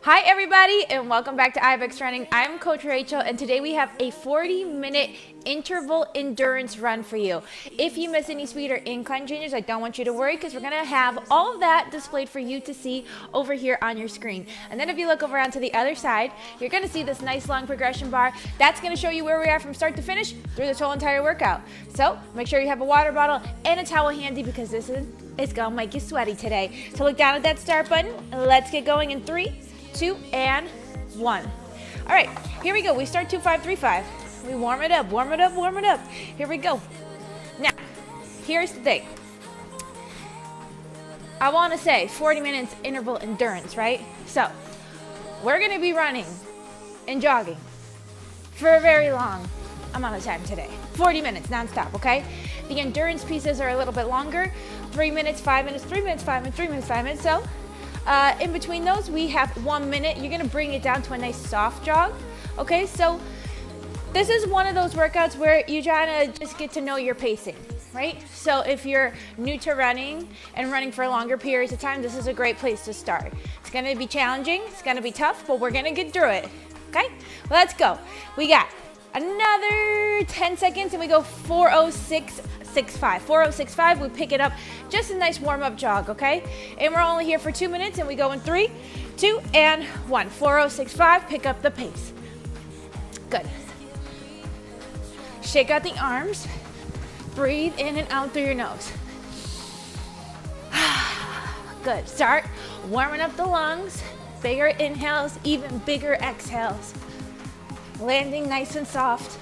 Hi everybody, and welcome back to IBX Running. I'm Coach Rachel, and today we have a 40-minute interval endurance run for you. If you miss any speed or incline changes, I don't want you to worry because we're going to have all of that displayed for you to see over here on your screen. And then if you look over onto the other side, you're going to see this nice long progression bar. That's going to show you where we are from start to finish through this whole entire workout. So make sure you have a water bottle and a towel handy because it's going to make you sweaty today. So look down at that start button. Let's get going in 3, 2, and 1. All right, here we go. We start 2, 5, 3, 5. We warm it up, warm it up, warm it up. Here we go. Now, here's the thing. I want to say 40 minutes interval endurance, right? So, we're going to be running and jogging for a very long amount of time today. 40 minutes nonstop, okay? The endurance pieces are a little bit longer. 3 minutes, 5 minutes, 3 minutes, 5 minutes, 3 minutes, 5 minutes. So, in between those, we have 1 minute. You're going to bring it down to a nice soft jog, okay? So, this is one of those workouts where you try to just get to know your pacing, right? So if you're new to running and running for longer periods of time, this is a great place to start. It's going to be challenging, it's going to be tough, but we're going to get through it, okay? Let's go. We got another 10 seconds and we go 4:06.65. 4:06.65, we pick it up. Just a nice warm-up jog, okay? And we're only here for 2 minutes and we go in 3, 2, and 1. 4:06.65, pick up the pace. Good. Shake out the arms, breathe in and out through your nose. Good, start warming up the lungs, bigger inhales, even bigger exhales. Landing nice and soft.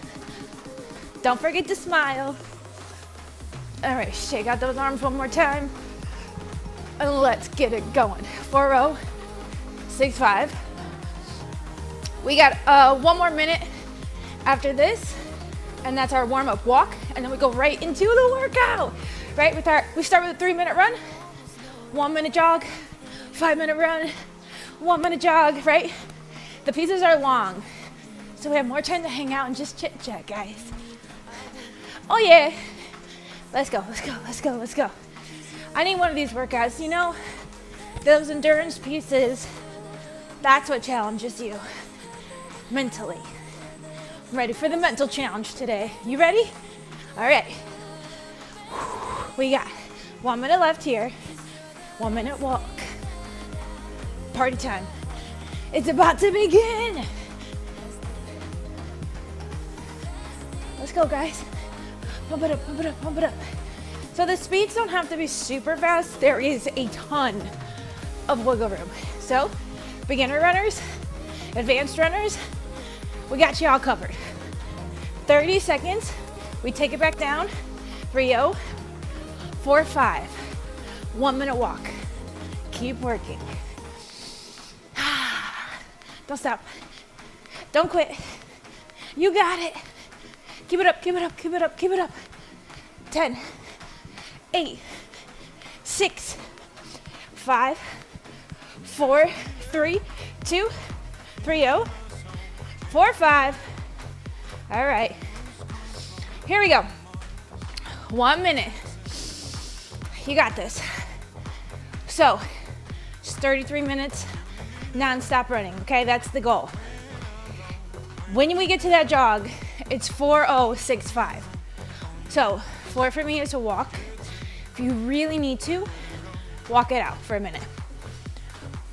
Don't forget to smile. All right, shake out those arms one more time. And let's get it going. 4:06.65. We got 1 more minute after this. And that's our warm-up walk, and then we go right into the workout, right? We start with a 3-minute run, 1 minute jog, 5 minute run, 1 minute jog, right? The pieces are long, so we have more time to hang out and just chit-chat, guys. Oh yeah, let's go, let's go, let's go, let's go. I need one of these workouts, you know, those endurance pieces, that's what challenges you mentally. I'm ready for the mental challenge today. You ready? All right. We got 1 minute left here. 1 minute walk. Party time. It's about to begin. Let's go, guys. Pump it up, pump it up, pump it up. So the speeds don't have to be super fast. There is a ton of wiggle room. So beginner runners, advanced runners, we got you all covered. 30 seconds, we take it back down. 3-0, 4-5, 1 minute walk. Keep working. Don't stop, don't quit. You got it. Keep it up, keep it up, keep it up, keep it up. 10, 8, 6, 5, 4, 3, 2, 3-0. 4-5. All right. Here we go. 1 minute. You got this. So, just 33 minutes non-stop running, okay? That's the goal. When we get to that jog, it's 4:06.65. So, 4 for me is to walk. If you really need to, walk it out for a minute.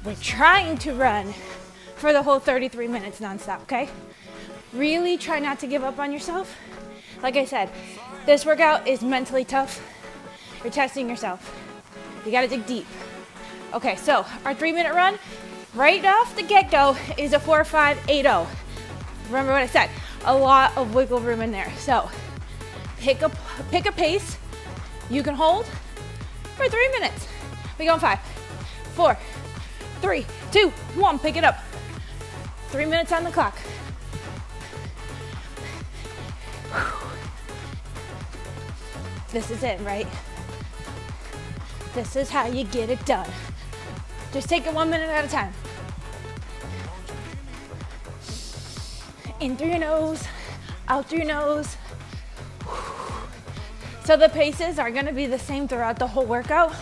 We're trying to run for the whole 33 minutes nonstop, okay? Really try not to give up on yourself. Like I said, this workout is mentally tough. You're testing yourself. You gotta dig deep. Okay, so our 3 minute run, right off the get-go, is a 4-5-8-0. Remember what I said, a lot of wiggle room in there. So pick a pace you can hold for 3 minutes. We go in 5, 4, 3, 2, 1, pick it up. 3 minutes on the clock. This is it, right? This is how you get it done. Just take it 1 minute at a time. In through your nose, out through your nose. So the paces are gonna be the same throughout the whole workout.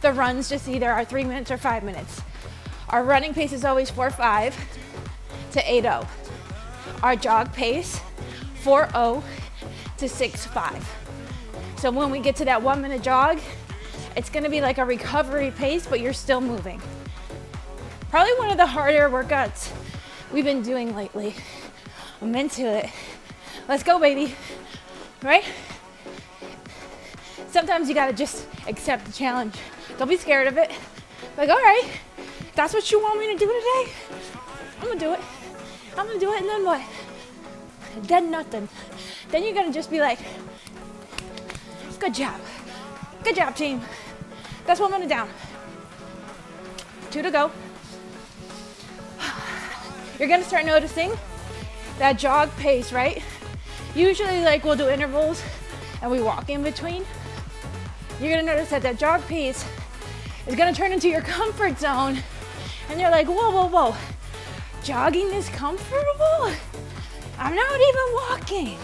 The runs just either are 3 minutes or 5 minutes. Our running pace is always 4.5 to 8.0. Our jog pace, 4.0 to 6.5. So when we get to that 1 minute jog, it's gonna be like a recovery pace, but you're still moving. Probably one of the harder workouts we've been doing lately. I'm into it. Let's go, baby, right? Sometimes you gotta just accept the challenge. Don't be scared of it. Like, all right, that's what you want me to do today? I'm gonna do it. I'm gonna do it, and then what? Then nothing. Then you're gonna just be like, good job. Good job, team. That's 1 minute down. 2 to go. You're gonna start noticing that jog pace, right? Usually, like, we'll do intervals and we walk in between. You're gonna notice that that jog pace is gonna turn into your comfort zone. And you're like, whoa, whoa, whoa. Jogging is comfortable? I'm not even walking.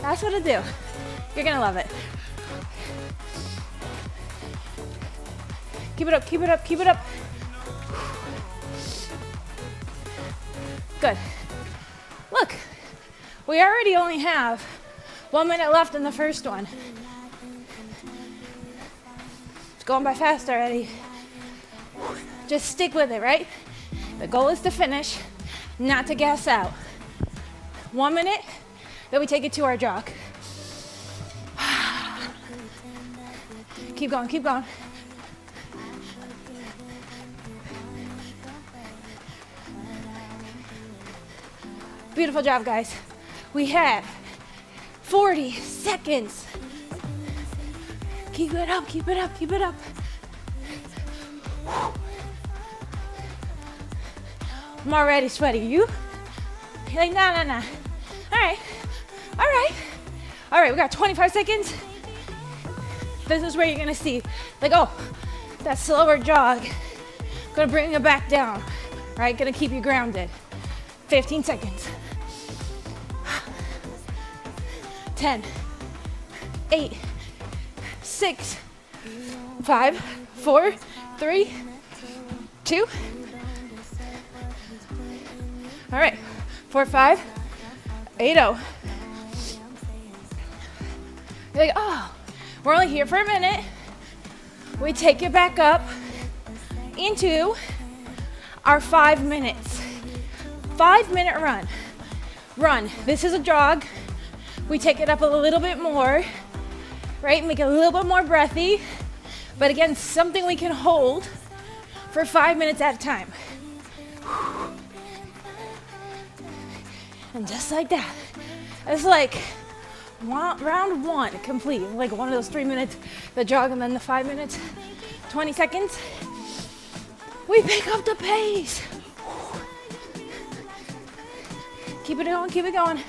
That's what it'll do. You're gonna love it. Keep it up, keep it up, keep it up. Good. Look, we already only have 1 minute left in the first one. It's going by fast already. Just stick with it, right? The goal is to finish, not to gas out. 1 minute, then we take it to our jog. Keep going, keep going. Beautiful job, guys. We have 40 seconds. Keep it up, keep it up, keep it up. I'm already sweaty. You? You're like, nah, nah, nah. All right, all right. All right, we got 25 seconds. This is where you're gonna see, like, oh, that slower jog. Gonna bring it back down, right? Gonna keep you grounded. 15 seconds. 10, 8, 6, 5, 4, 3, 2. All right, 4, 5, 8, 0. You're like, oh, we're only here for a minute. We take it back up into our 5 minutes. 5 minute run. Run. This is a jog. We take it up a little bit more, right? Make it a little bit more breathy. But again, something we can hold for 5 minutes at a time. And just like that. It's like round one complete. Like one of those 3 minutes, the jog, and then the 5 minutes, 20 seconds. We pick up the pace. Keep it going, keep it going.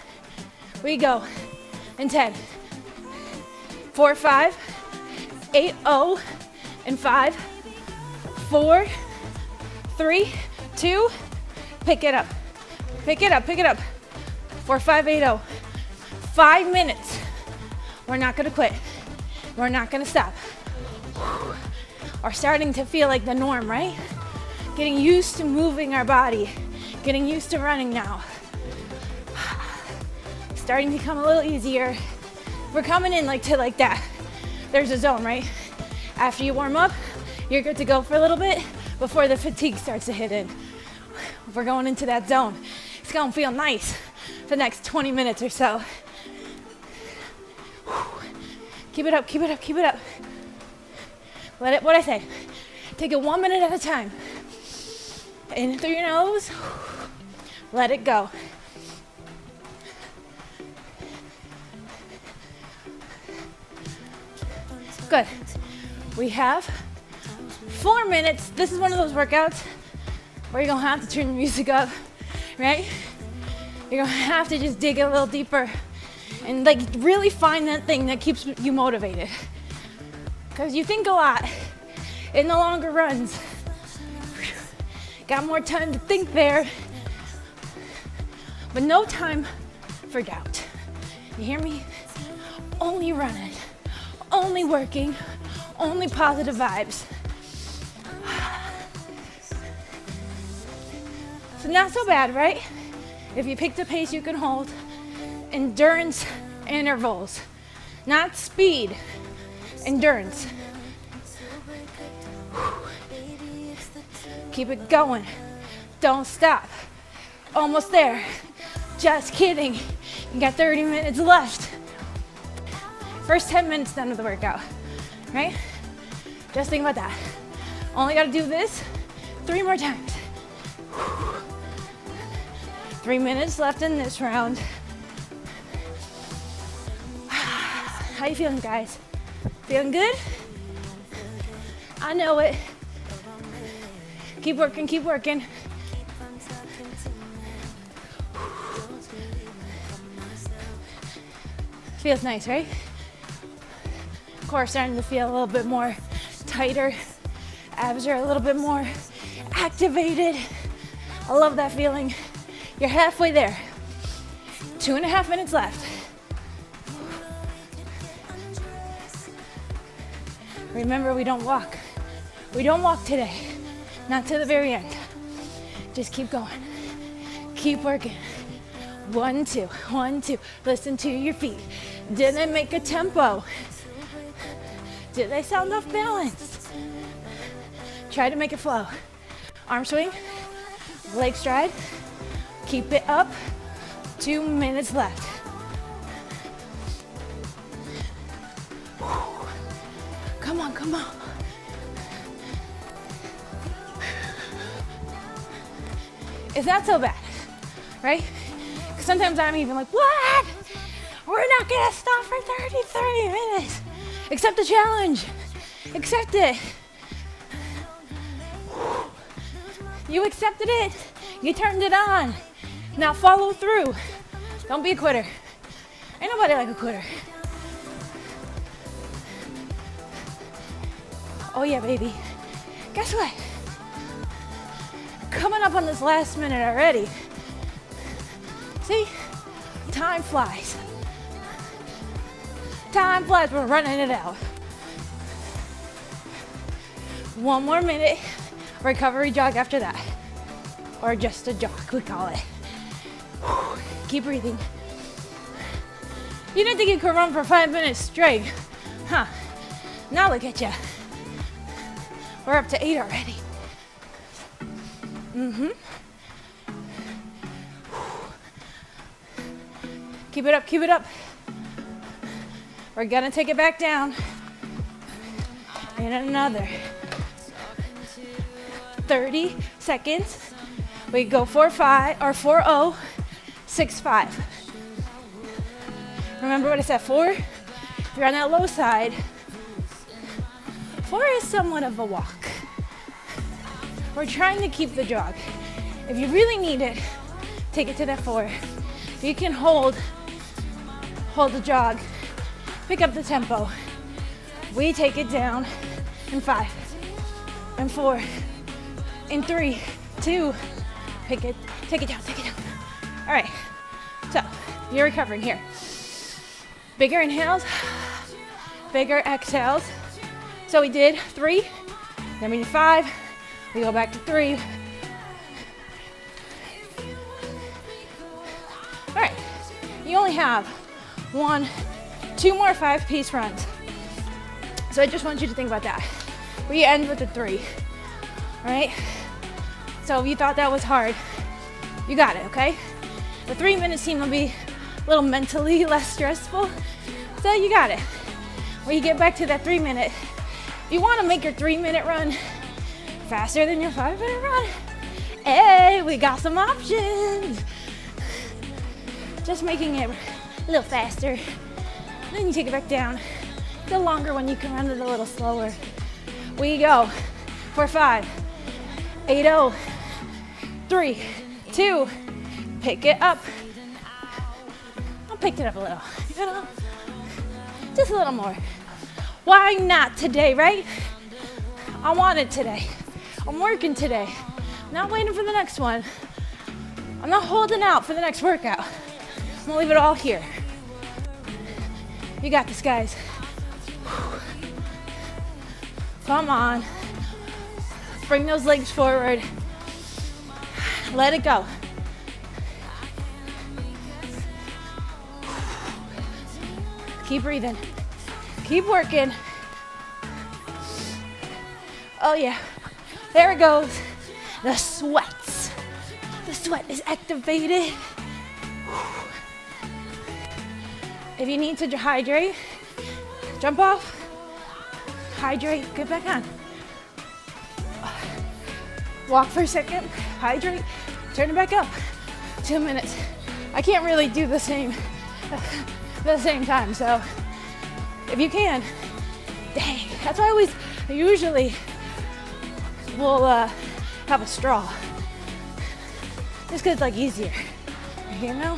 We go in 10, 4, 5, 8, 0, and 5, 4, 3, 2, pick it up, pick it up, pick it up. 4, 5, 8, 0, 5 minutes. We're not gonna quit. We're not gonna stop. We're starting to feel like the norm, right? Getting used to moving our body, getting used to running now. Starting to become a little easier. We're coming in like to like that. There's a zone, right? After you warm up, you're good to go for a little bit before the fatigue starts to hit in. We're going into that zone. It's gonna feel nice for the next 20 minutes or so. Keep it up, keep it up, keep it up. Let it, what I say, take it 1 minute at a time. In through your nose, let it go. Good. We have 4 minutes. This is one of those workouts where you're gonna have to turn the music up, right? You're gonna have to just dig a little deeper and like really find that thing that keeps you motivated. Because you think a lot in the longer runs. Got more time to think there, but no time for doubt. You hear me? Only running. Only working, only positive vibes. So not so bad, right? If you pick the pace you can hold, endurance intervals, not speed, endurance. Keep it going. Don't stop. Almost there. Just kidding. You got 30 minutes left. First 10 minutes done of the workout, right? Just think about that. Only got to do this 3 more times. 3 minutes left in this round. How you feeling, guys? Feeling good? I know it. Keep working, keep working. Feels nice, right? Core starting to feel a little bit more tighter. Abs are a little bit more activated. I love that feeling. You're halfway there. 2.5 minutes left. Remember, we don't walk. We don't walk today. Not to the very end. Just keep going. Keep working. 1, 2, 1, 2. Listen to your feet. Did I make a tempo? Did I sound off balance? Try to make it flow. Arm swing, leg stride. Keep it up. 2 minutes left. Come on, come on. It's not so bad, right? Because sometimes I'm even like, what? We're not gonna stop for 30 minutes. Accept the challenge. Accept it. You accepted it. You turned it on. Now follow through. Don't be a quitter. Ain't nobody like a quitter. Oh yeah, baby. Guess what? Coming up on this last minute already. See? Time flies. Time flies, we're running it out. 1 more minute, recovery jog after that. Or just a jog, we call it. Keep breathing. You didn't think you could run for 5 minutes straight, huh? Now look at you. We're up to 8 already. Keep it up, keep it up. We're gonna take it back down. And another. 30 seconds. We go 4-5, or 4-0, 6-5. Remember what I said, 4? If you're on that low side, 4 is somewhat of a walk. We're trying to keep the jog. If you really need it, take it to that 4. If you can hold the jog, pick up the tempo. We take it down in 5, and 4, in 3, 2, pick it, take it down, take it down. All right, so you're recovering here. Bigger inhales, bigger exhales. So we did 3, then we did 5, we go back to 3. All right, you only have 1, 2 more 5-piece runs. So I just want you to think about that. We end with a 3, all right? So if you thought that was hard, you got it, okay? The 3 minutes seem to be a little mentally less stressful, so you got it. When you get back to that 3 minute, you wanna make your 3 minute run faster than your 5 minute run. Hey, we got some options. Just making it a little faster. Then you take it back down. The longer one, you can run it a little slower. We go 4-5, 8-0, 3-2, pick it up. I picked it up a little, you know? Just a little more. Why not today, right? I want it today. I'm working today. I'm not waiting for the next one. I'm not holding out for the next workout. I'm gonna leave it all here. You got this, guys. Come on. Bring those legs forward. Let it go. Keep breathing. Keep working. Oh yeah, there it goes. The sweats. The sweat is activated. If you need to hydrate, jump off, hydrate, get back on. Walk for a second, hydrate, turn it back up. 2 minutes. I can't really do the same at the same time, so if you can, dang, that's why I usually will have a straw. Just cause it's like easier, you know?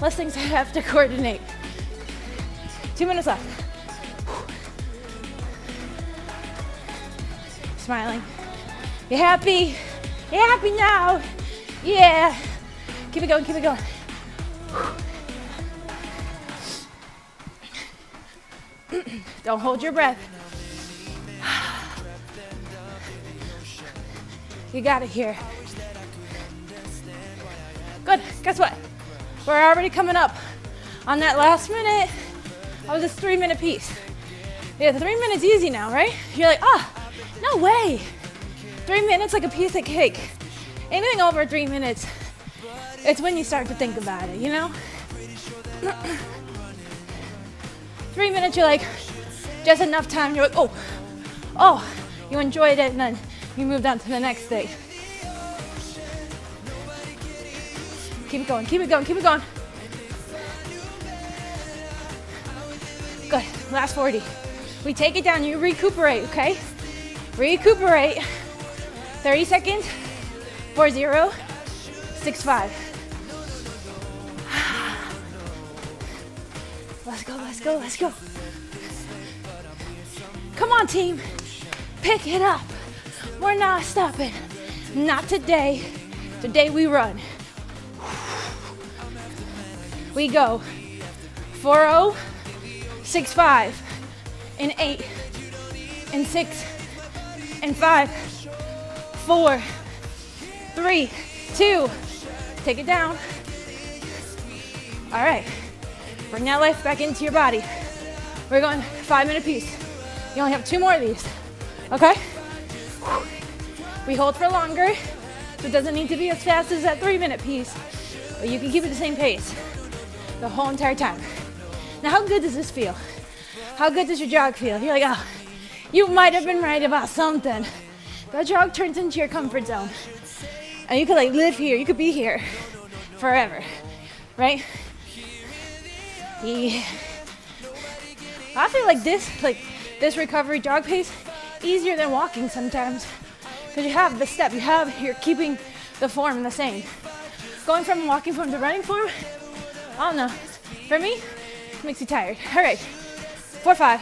Less things I have to coordinate. 2 minutes left. Smiling. You happy? You happy now? Yeah. Keep it going, keep it going. Don't hold your breath. You got it here. Good, guess what? We're already coming up on that last minute. I was this 3 minute piece. Yeah, the 3 minutes easy now, right? You're like, oh, no way. 3 minutes like a piece of cake. Anything over 3 minutes, it's when you start to think about it, you know? 3 minutes, you're like, just enough time. You're like, oh, oh, you enjoyed it, and then you moved on to the next thing. Keep it going, keep it going, keep it going. Good, last 40. We take it down, you recuperate, okay? Recuperate. 30 seconds, 4-0, 6-5. Let's go, let's go, let's go. Come on, team. Pick it up. We're not stopping. Not today. Today we run. We go 4-0, 6-5, and 8, and 6, and 5, 4, 3, 2, take it down. All right, bring that life back into your body. We're going 5 minute piece. You only have 2 more of these, okay? We hold for longer, so it doesn't need to be as fast as that 3 minute piece, but you can keep it the same pace the whole entire time. Now how good does this feel? How good does your jog feel? You're like, oh, you might have been right about something. That jog turns into your comfort zone. And you could like live here, you could be here forever, right? Yeah. I feel like this recovery jog pace, easier than walking sometimes. Because you have the step, you're keeping the form the same. Going from walking form to running form, I don't know. For me, it makes you tired. All right, 4-5,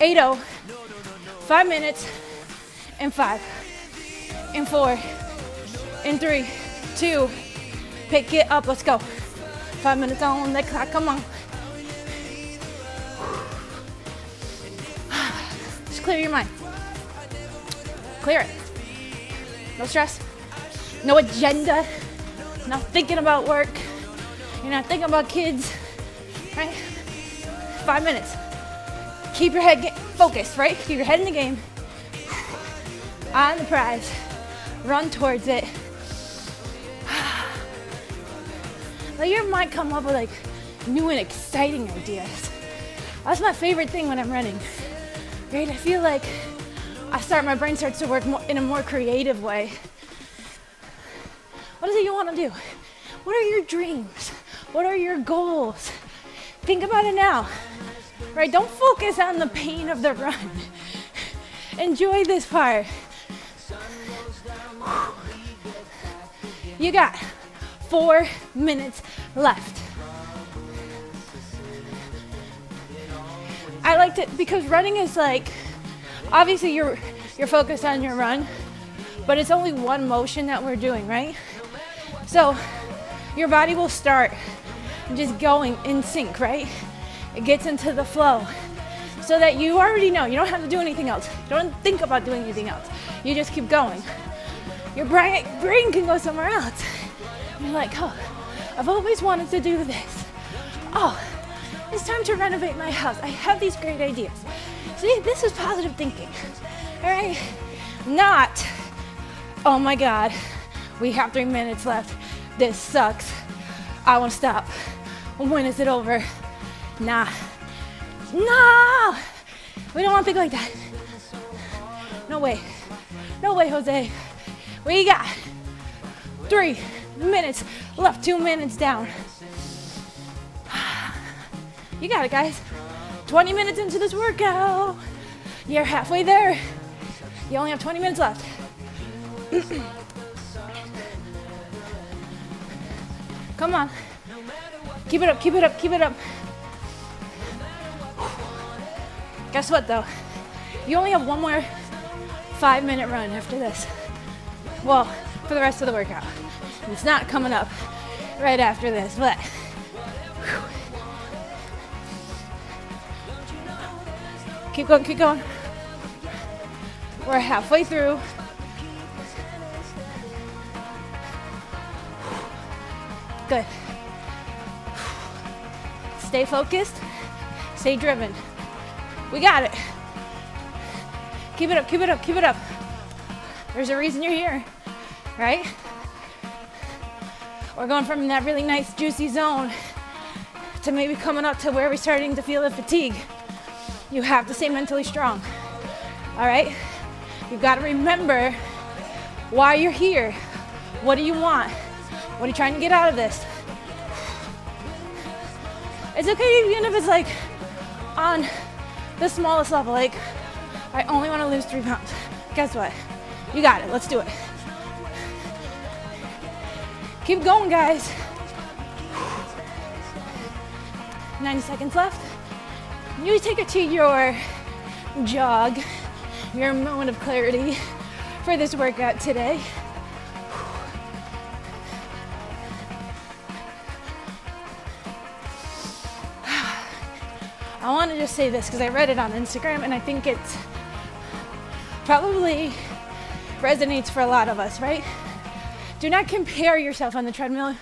8-0, 5 minutes, and 5, and 4, and 3, 2, pick it up, let's go. 5 minutes on the clock, come on. Just clear your mind. Clear it. No stress, no agenda, not thinking about work. You're not thinking about kids, right? 5 minutes. Keep your head focused, right? Keep your head in the game. On the prize. Run towards it. Let your mind come up with like new and exciting ideas. That's my favorite thing when I'm running. Right? I feel like my brain starts to work in a more creative way. What is it you want to do? What are your dreams? What are your goals? Think about it now, right? Don't focus on the pain of the run. Enjoy this part. You got 4 minutes left. I liked it because running is like, obviously you're focused on your run, but it's only one motion that we're doing, right? So your body will start just going in sync, right? It gets into the flow so that you already know. You don't have to do anything else. You don't think about doing anything else. You just keep going. your brain can go somewhere else. And you're like, oh, I've always wanted to do this. Oh, it's time to renovate my house. I have these great ideas. See, this is positive thinking, all right? Not, oh my God, we have 3 minutes left. This sucks. I want to stop. When is it over? Nah. No! We don't want to think like that. No way. No way, Jose. We got 3 minutes left, 2 minutes down. You got it, guys. 20 minutes into this workout. You're halfway there. You only have 20 minutes left. Come on. Keep it up, keep it up, keep it up. Guess what though? You only have one more 5-minute run after this. Well, for the rest of the workout. It's not coming up right after this, but. Whew. Keep going, keep going. We're halfway through. Good. Stay focused, stay driven. We got it. Keep it up, keep it up, keep it up. There's a reason you're here, right? We're going from that really nice juicy zone to maybe coming up to where we're starting to feel the fatigue. You have to stay mentally strong, all right? You've got to remember why you're here. What do you want? What are you trying to get out of this? It's okay even if it's like on the smallest level, like I only want to lose 3 pounds. Guess what? You got it, let's do it. Keep going, guys. 90 seconds left. You take it to your jog, your moment of clarity for this workout today. I want to just say this because I read it on Instagram and I think it probably resonates for a lot of us, right? Do not compare yourself on the treadmill,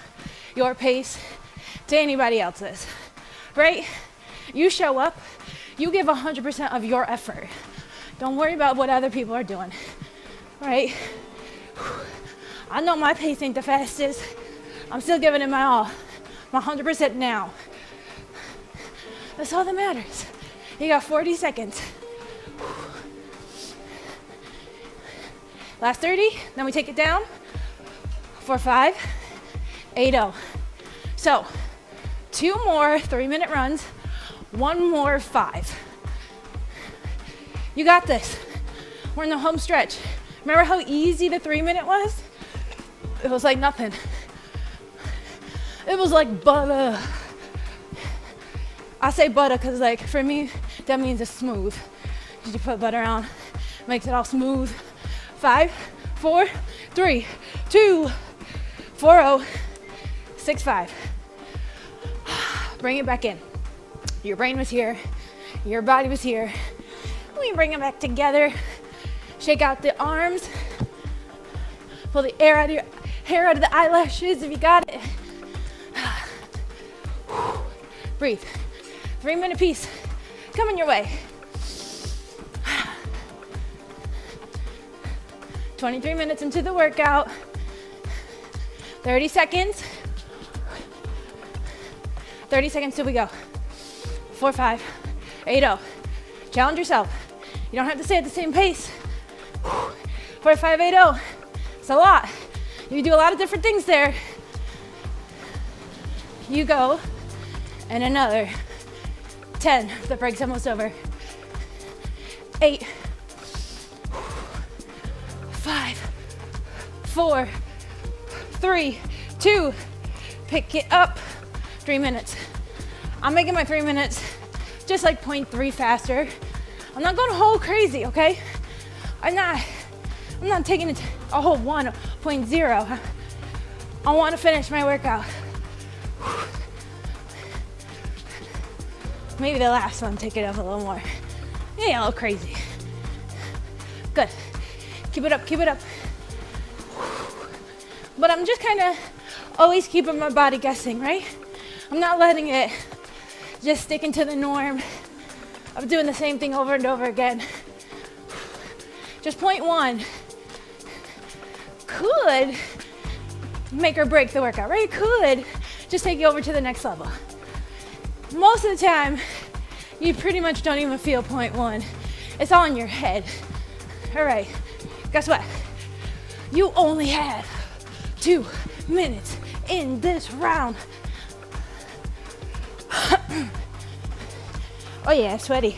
your pace, to anybody else's, right? You show up, you give 100% of your effort. Don't worry about what other people are doing, right? I know my pace ain't the fastest. I'm still giving it my all, my 100% now. That's all that matters. You got 40 seconds. Last 30, then we take it down. 4, 5, 8-0. So 2 more 3-minute runs, 1 more 5. You got this. We're in the home stretch. Remember how easy the 3-minute was? It was like nothing. It was like butter. I say butter because, like, for me, that means it's smooth. Did you put butter on? Makes it all smooth. 5, 4, 3, 2, 4, 0, 6, 5. Bring it back in. Your brain was here. Your body was here. We bring it back together. Shake out the arms. Pull the air out of your hair, out of the eyelashes if you got it. Breathe. 3-minute piece coming your way. 23 minutes into the workout. 30 seconds. 30 seconds till we go. 4, 5, 8, 0. Challenge yourself. You don't have to stay at the same pace. 4, 5, 8, 0. It's a lot. You do a lot of different things there. You go, and another. 10, the break's almost over. 8, 5, 4, 3, 2, pick it up, 3 minutes. I'm making my 3 minutes just like 0.3 faster. I'm not going whole crazy, okay? I'm not taking it a whole 1.0. I want to finish my workout. Maybe the last one, take it up a little more. Yeah, a little crazy. Good. Keep it up, keep it up. but I'm just kind of always keeping my body guessing, right? I'm not letting it just sticking to the norm of doing the same thing over and over again. Just point one could make or break the workout, right? Could just take you over to the next level. Most of the time, you pretty much don't even feel point one. It's all in your head. All right, guess what? You only have 2 minutes in this round. Oh yeah, sweaty.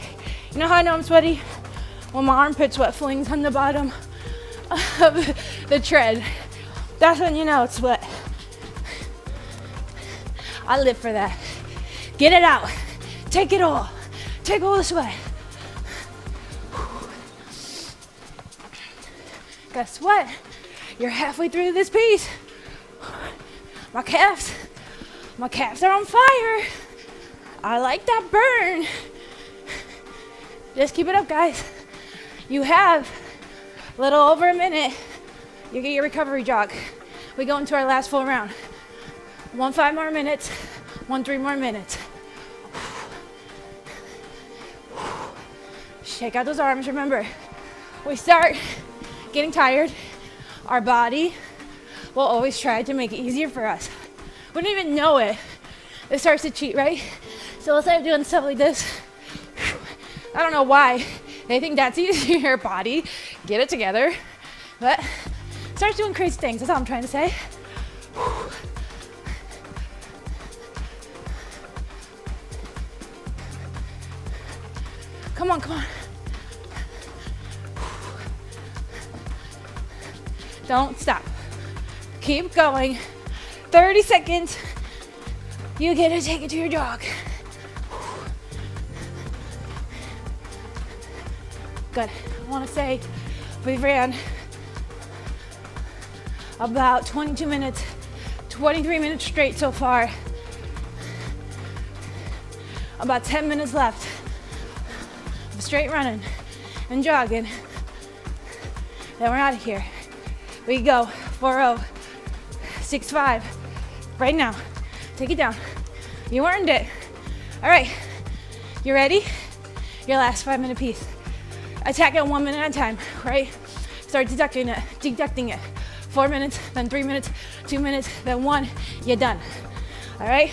You know how I know I'm sweaty? When my armpit sweat flings on the bottom of the tread. That's when you know it's sweat. I live for that. Get it out. Take it all. Take all the sweat. Guess what? You're halfway through this piece. My calves are on fire. I like that burn. Just keep it up, guys. You have a little over a minute. You get your recovery jog. We go into our last full round. 1 5 more minutes, 1 3 more minutes. Shake out those arms. Remember, we start getting tired. Our body will always try to make it easier for us. We don't even know it. It starts to cheat, right? So let's say I'm doing stuff like this. I don't know why they think that's easier. Body, get it together. But it starts doing crazy things. That's all I'm trying to say. Come on, come on. Don't stop. Keep going. 30 seconds. You get to take it to your dog. Good. I want to say we ran about 22 minutes, 23 minutes straight so far. About 10 minutes left of straight running and jogging. Then we're out of here. We go 4-0, 6-5, right now. Take it down. You earned it. All right, you ready? Your last 5 minute piece. Attack it 1 minute at a time, right? Start deducting it. 4 minutes, then 3 minutes, 2 minutes, then one, you're done. All right?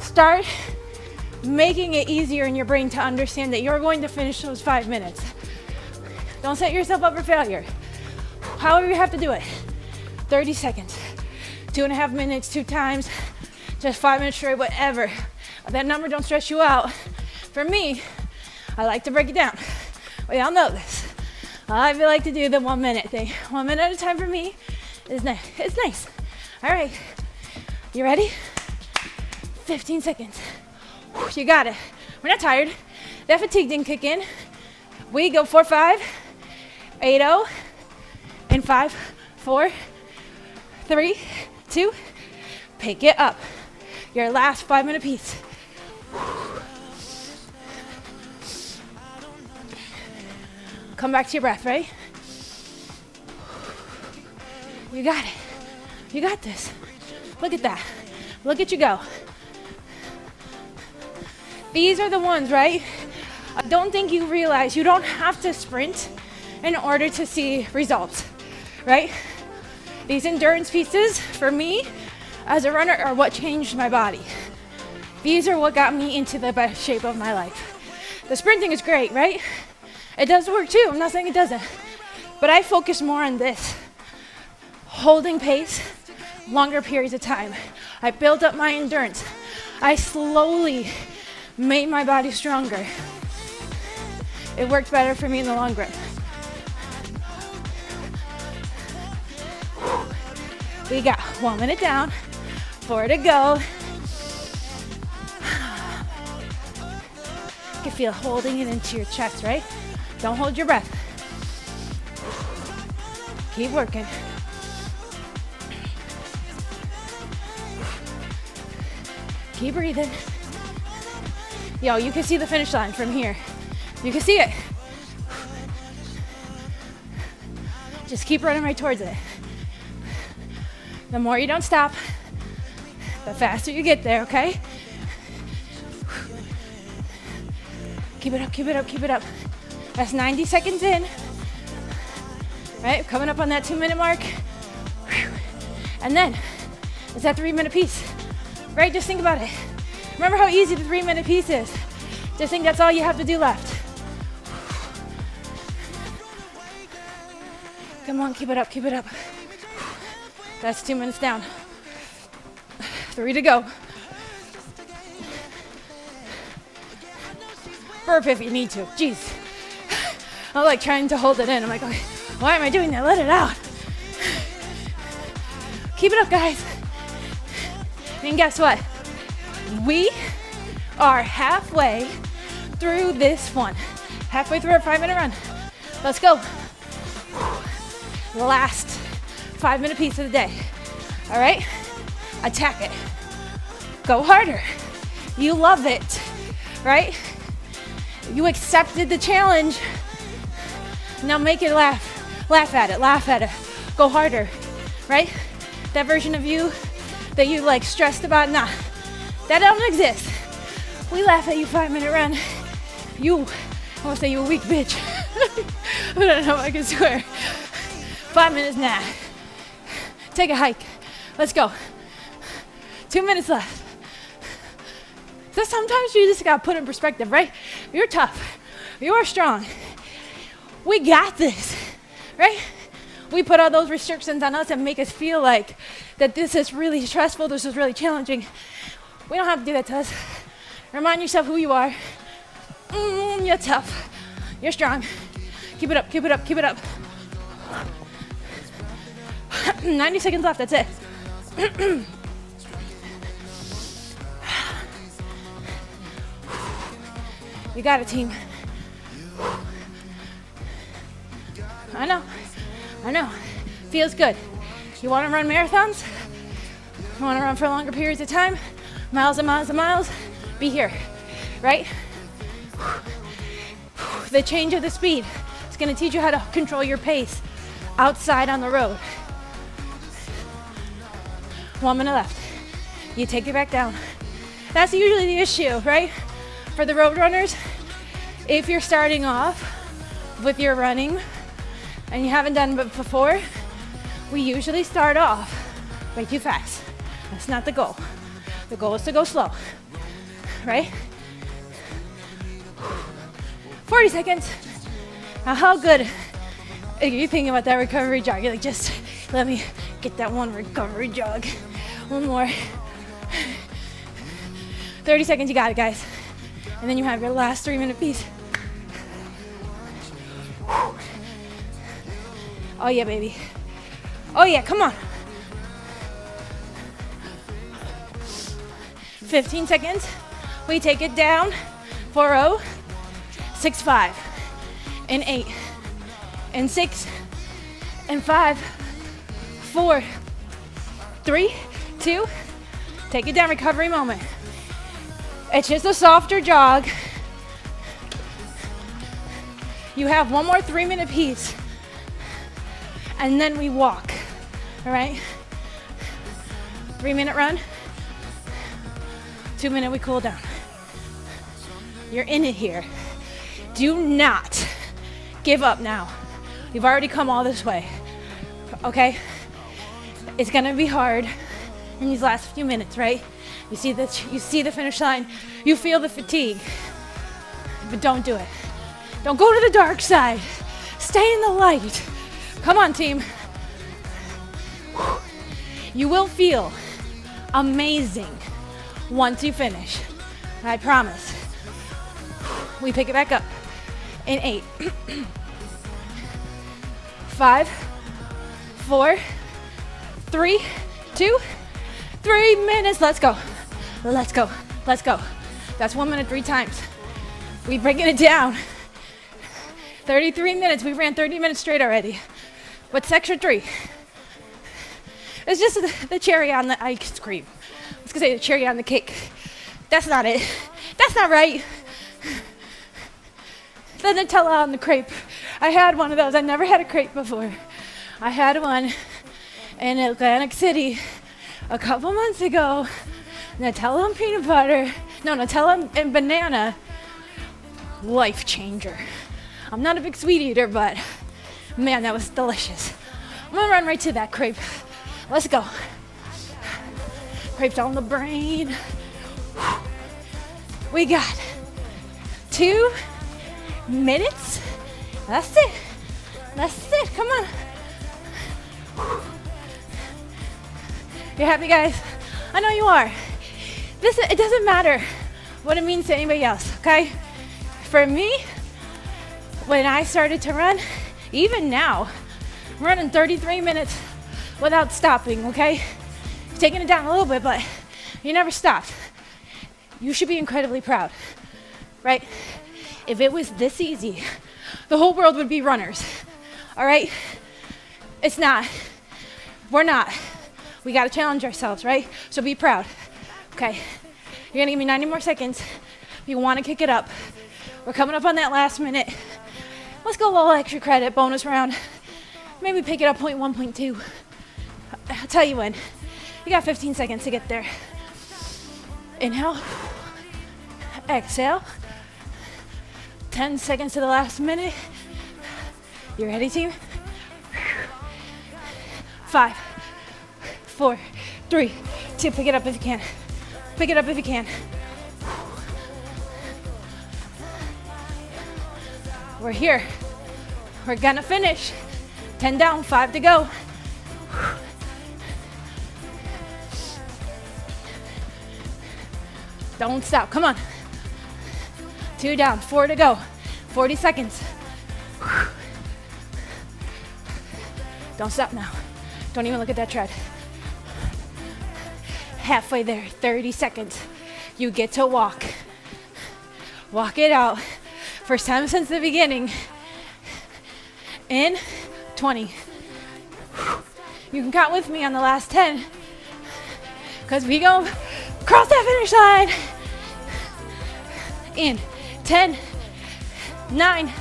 Start making it easier in your brain to understand that you're going to finish those 5 minutes. Don't set yourself up for failure. However you have to do it, 30 seconds, 2.5 minutes, 2 times, just 5 minutes straight, whatever. That number don't stress you out. For me, I like to break it down. We all know this. I like to do the 1 minute thing. 1 minute at a time for me is nice. It's nice. All right, you ready? 15 seconds. You got it. We're not tired. That fatigue didn't kick in. We go 4-5, 8-0. In 5, 4, 3, 2, pick it up. Your last 5 minute piece. Come back to your breath, right? You got it. You got this. Look at that. Look at you go. These are the ones, right? I don't think you realize you don't have to sprint in order to see results. Right? These endurance pieces, for me, as a runner, are what changed my body. These are what got me into the best shape of my life. The sprinting is great, right? It does work too, I'm not saying it doesn't. But I focus more on this. Holding pace, longer periods of time. I built up my endurance. I slowly made my body stronger. It worked better for me in the long run. We got 1 minute down, 4 to go. You can feel holding it into your chest, right? Don't hold your breath. Keep working. Keep breathing. Yo, you can see the finish line from here. You can see it. Just keep running right towards it. The more you don't stop, the faster you get there, okay? Keep it up, keep it up, keep it up. That's 90 seconds in. Right, coming up on that 2-minute mark. And then, it's that 3-minute piece. Right, just think about it. Remember how easy the 3-minute piece is. Just think that's all you have to do left. Come on, keep it up, keep it up. That's 2 minutes down. 3 to go. Burp if you need to, jeez. I'm like trying to hold it in. I'm like, okay, why am I doing that? Let it out. Keep it up, guys. And guess what? We are halfway through this one. Halfway through our 5-minute run. Let's go. Last 5-minute piece of the day. All right? Attack it. Go harder. You love it, right? You accepted the challenge. Now make it laugh. Laugh at it. Laugh at it. Go harder, right? That version of you that you like stressed about, nah, that don't exist. We laugh at you 5-minute run. You, I won't say you a weak bitch. But I don't know, I can swear. 5 minutes now. Take a hike. Let's go. 2 minutes left. So sometimes you just gotta put in perspective, right? You're tough. You're strong. We got this, right? We put all those restrictions on us and make us feel like that this is really stressful, this is really challenging. We don't have to do that to us. Remind yourself who you are. You're tough. You're strong. Keep it up, keep it up, keep it up. 90 seconds left, that's it. You got it, team. I know. I know. Feels good. You want to run marathons? You want to run for longer periods of time? Miles and miles and miles? Be here, right? The change of the speed. It's going to teach you how to control your pace outside on the road. 1 minute left. You take it back down. That's usually the issue, right? For the road runners, if you're starting off with your running, and you haven't done it before, we usually start off way too fast. That's not the goal. The goal is to go slow, right? 40 seconds. Now how good are you thinking about that recovery jog? You're like, just let me get that one recovery jog. One more. 30 seconds, you got it, guys. And then you have your last 3-minute piece. Oh yeah, baby. Oh yeah, come on. 15 seconds. We take it down. 4-0, 6-5, and 8, and 6, and 5, 4, 3, 2. Take it down, recovery moment. It's just a softer jog. You have one more 3-minute piece. And then we walk, all right? 3-minute run, 2-minute we cool down. You're in it here. Do not give up now. You've already come all this way, okay? It's gonna be hard in these last few minutes, right? You see the finish line, you feel the fatigue, but don't do it. Don't go to the dark side. Stay in the light. Come on, team. You will feel amazing once you finish. I promise. We pick it back up in 8. 5, 4, 3, 2, 3 minutes. Let's go. Let's go. Let's go. That's 1 minute 3 times. We're breaking it down. 33 minutes. We ran 30 minutes straight already. What's extra 3? It's just the cherry on the ice cream. I was gonna say the cherry on the cake. That's not it. That's not right. The Nutella on the crepe. I had one of those. I never had a crepe before. I had one in Atlantic City a couple months ago, Nutella and peanut butter, no, Nutella and banana, life changer. I'm not a big sweet eater, but man, that was delicious. I'm gonna run right to that crepe. Let's go. Crepe on the brain. We got 2 minutes. That's it. That's it. Come on. You're happy, guys? I know you are. This, it doesn't matter what it means to anybody else, okay? For me, when I started to run, even now, I'm running 33 minutes without stopping, okay? Taking it down a little bit, but you never stopped. You should be incredibly proud, right? If it was this easy, the whole world would be runners, all right? It's not. We're not. We gotta challenge ourselves, right? So be proud. Okay, you're gonna give me 90 more seconds. If you wanna kick it up, we're coming up on that last minute. Let's go a little extra credit, bonus round. Maybe pick it up 0.1, 0.2. I'll tell you when. You got 15 seconds to get there. Inhale, exhale. 10 seconds to the last minute. You ready, team? 5, 4, 3, 2, pick it up if you can. Pick it up if you can. We're here. We're gonna finish. 10 down, 5 to go. Don't stop, come on. 2 down, 4 to go. 40 seconds. Don't stop now. Don't even look at that tread. Halfway there, 30 seconds. You get to walk. Walk it out. First time since the beginning. In 20. You can count with me on the last 10. Because we go cross that finish line. In 10, 9,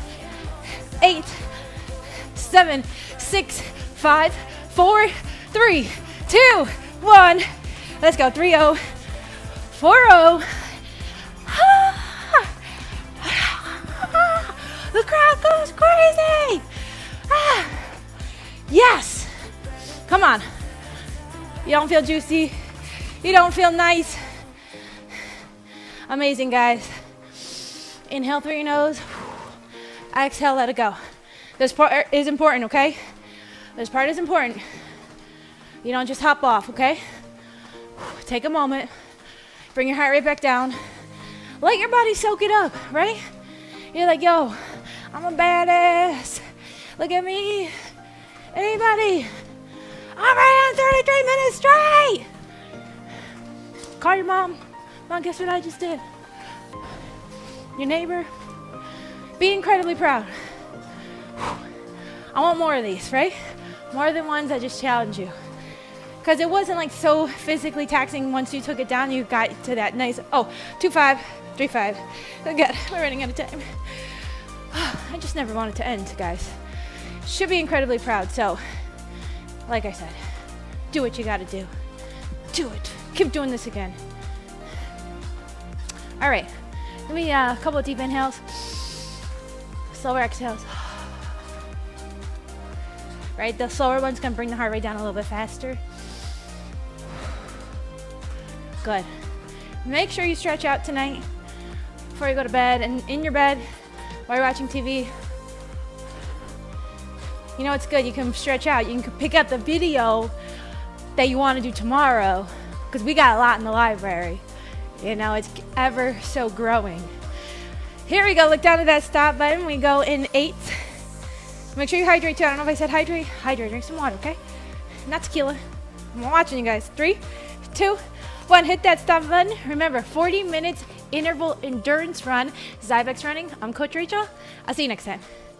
8, 7, 6, 5, 4, 3, 2, 1. Let's go, 3-0, 4-0. The crowd goes crazy. Yes, come on. You don't feel juicy, you don't feel nice. Amazing, guys. Inhale through your nose, exhale, let it go. This part is important, okay? This part is important. You don't just hop off, okay? Take a moment, bring your heart rate back down, let your body soak it up, right? You're like, yo, I'm a badass, look at me, anybody, I'm right on 33 minutes straight. Call your mom. Mom, guess what I just did? Your neighbor. Be incredibly proud. I want more of these, right? More than ones that just challenge you. Because it wasn't like so physically taxing. Once you took it down, you got to that nice, 2-5, 3-5. Oh God, we're running out of time. I just never want it to end, guys. Should be incredibly proud. So, like I said, do what you gotta do. Do it. Keep doing this again. All right, give me a couple of deep inhales. Slower exhales. Right, the slower one's gonna bring the heart rate down a little bit faster. Good. Make sure you stretch out tonight before you go to bed, and in your bed while you're watching TV. You know it's good, you can stretch out. You can pick up the video that you want to do tomorrow, because we got a lot in the library. You know, it's ever so growing. Here we go, look down at that stop button. We go in 8. Make sure you hydrate too. I don't know if I said hydrate. Hydrate, drink some water, okay? Not tequila. I'm watching you guys. 3, 2, 1, hit that stop button. Remember, 40 minutes interval endurance run. This is IBX Running. I'm Coach Rachel. I'll see you next time.